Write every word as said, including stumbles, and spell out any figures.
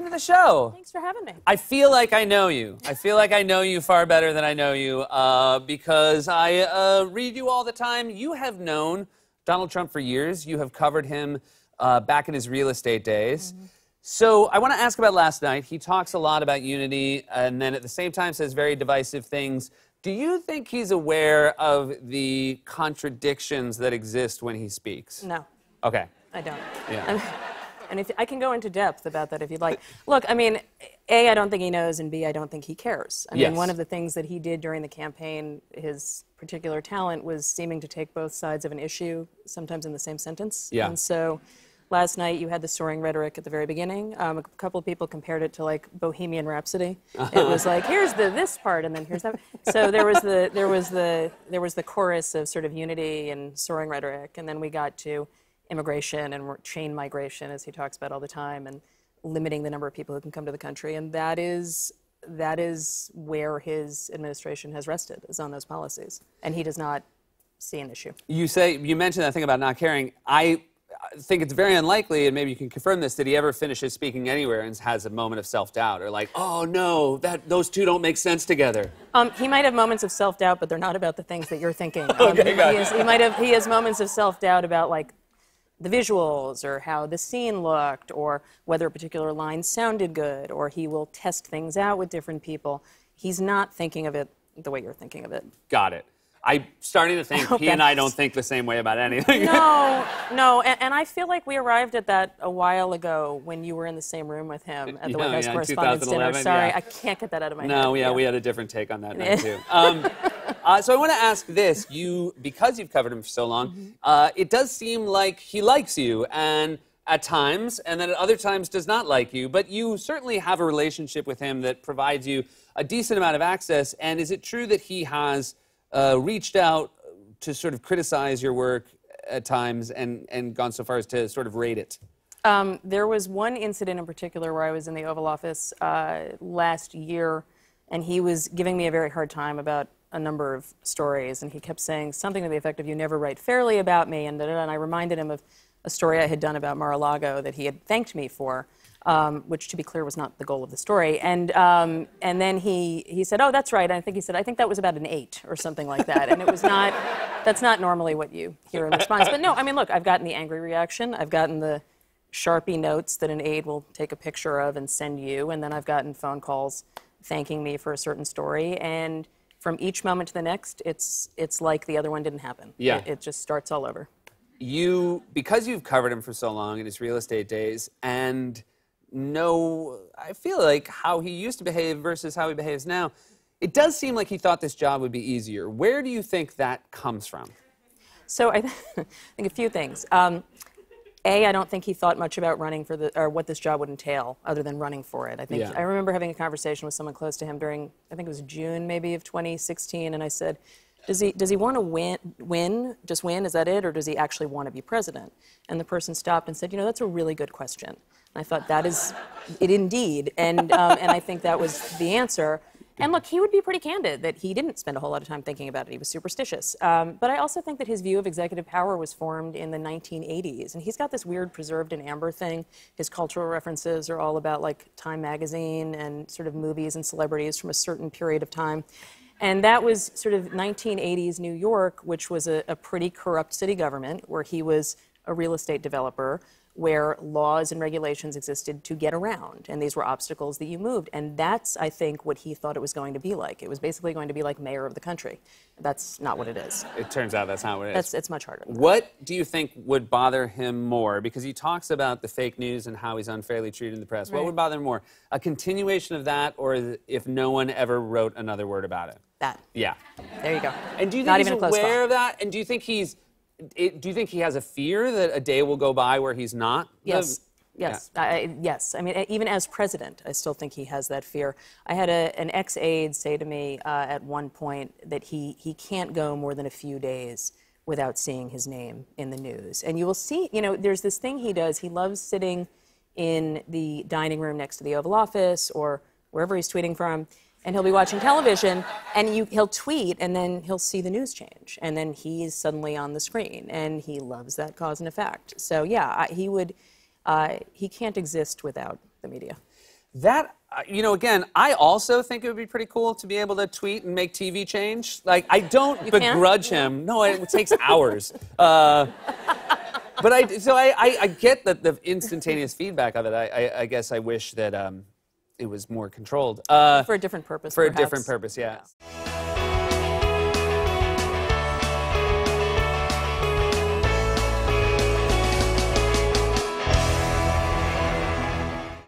welcome to the show. Thanks for having me. I feel like I know you. I feel like I know you far better than I know you uh, because I uh, read you all the time. You have known Donald Trump for years. You have covered him uh, back in his real estate days. Mm-hmm. So I want to ask about last night. He talks a lot about unity and then at the same time says very divisive things. Do you think he's aware of the contradictions that exist when he speaks? No. Okay. I don't. Yeah. I'm, and if, I can go into depth about that if you'd like. Look, I mean, A, I don't think he knows, and B, I don't think he cares. I yes. mean, one of the things that he did during the campaign, his particular talent, was seeming to take both sides of an issue, sometimes in the same sentence. Yeah. And so last night you had the soaring rhetoric at the very beginning. Um, a couple of people compared it to, like, Bohemian Rhapsody. It was like, here's the this part, and then here's that. So there was the, there was the, there was the chorus of sort of unity and soaring rhetoric, and then we got to immigration and chain migration, as he talks about all the time, and limiting the number of people who can come to the country. And that is, that is where his administration has rested, is on those policies. And he does not see an issue. You say, you mentioned that thing about not caring. I think it's very unlikely, and maybe you can confirm this, that he ever finishes speaking anywhere and has a moment of self-doubt, or like, oh, no, that those two don't make sense together. Um, he might have moments of self-doubt, but they're not about the things that you're thinking. Um, okay, he, he, is, he might have, he has moments of self-doubt about, like, the visuals or how the scene looked or whether a particular line sounded good, or he will test things out with different people. He's not thinking of it the way you're thinking of it. Got it. I'm starting to think he and I don't think the same way about anything. No, no, and, and I feel like we arrived at that a while ago when you were in the same room with him at the yeah, White House yeah, Correspondents' Dinner. Sorry, yeah. I can't get that out of my no, head. No, yeah, yeah, we had a different take on that night, too. Um, uh, so I want to ask this. You, because you've covered him for so long, mm-hmm. uh, it does seem like he likes you, and at times, and then at other times does not like you, but you certainly have a relationship with him that provides you a decent amount of access, and is it true that he has Uh, reached out to sort of criticize your work at times and, and gone so far as to sort of rate it? Um, there was one incident in particular where I was in the Oval Office uh, last year, and he was giving me a very hard time about a number of stories, and he kept saying something to the effect of, you never write fairly about me, and, and I reminded him of a story I had done about Mar-a-Lago that he had thanked me for, um, which, to be clear, was not the goal of the story. And, um, and then he, he said, oh, that's right. And I think he said, I think that was about an eight or something like that. And it was not, that's not normally what you hear in response. But no, I mean, look, I've gotten the angry reaction. I've gotten the Sharpie notes that an aide will take a picture of and send you. And then I've gotten phone calls thanking me for a certain story. And from each moment to the next, it's, it's like the other one didn't happen. Yeah. It, it just starts all over. You, because you've covered him for so long in his real estate days, and know, I feel like, how he used to behave versus how he behaves now, it does seem like he thought this job would be easier. Where do you think that comes from? So I, th I think a few things. Um, A, I don't think he thought much about running for the, or what this job would entail, other than running for it. I think, yeah. I remember having a conversation with someone close to him during, I think it was June maybe of twenty sixteen, and I said, Does he, does he want to win, win, just win, is that it, or does he actually want to be president? And the person stopped and said, you know, that's a really good question. And I thought, that is it indeed. And, um, and I think that was the answer. And look, he would be pretty candid that he didn't spend a whole lot of time thinking about it. He was superstitious. Um, but I also think that his view of executive power was formed in the nineteen eighties. And he's got this weird preserved in amber thing. His cultural references are all about, like, Time magazine and sort of movies and celebrities from a certain period of time. And that was sort of nineteen eighties New York, which was a, a pretty corrupt city government, where he was a real estate developer, where laws and regulations existed to get around. And these were obstacles that you moved. And that's, I think, what he thought it was going to be like. It was basically going to be like mayor of the country. That's not what it is. It turns out that's not what it that's, is. It's much harder. What do you think would bother him more? Because he talks about the fake news and how he's unfairly treated in the press. Right. What would bother him more? A continuation of that, or if no one ever wrote another word about it? That. Yeah. There you go. And do you think he's aware of that? And do you think he's... It, do you think he has a fear that a day will go by where he's not? Yes, the, yes, yeah. I, yes. I mean, even as president, I still think he has that fear. I had a, an ex-aide say to me uh, at one point that he, he can't go more than a few days without seeing his name in the news. And you will see, you know, there's this thing he does. He loves sitting in the dining room next to the Oval Office or wherever he's tweeting from. And he'll be watching television, and you, he'll tweet, and then he'll see the news change. And then he's suddenly on the screen, and he loves that cause and effect. So, yeah, I, he would, uh, he can't exist without the media? That, you know, again, I also think it would be pretty cool to be able to tweet and make T V change. Like, I don't you begrudge can't? him. No, it takes hours. Uh, but I, so I, I, I get that the instantaneous feedback of it. I, I, I guess I wish that um, it was more controlled. Uh, for a different purpose, For perhaps. a different purpose, yeah. yeah.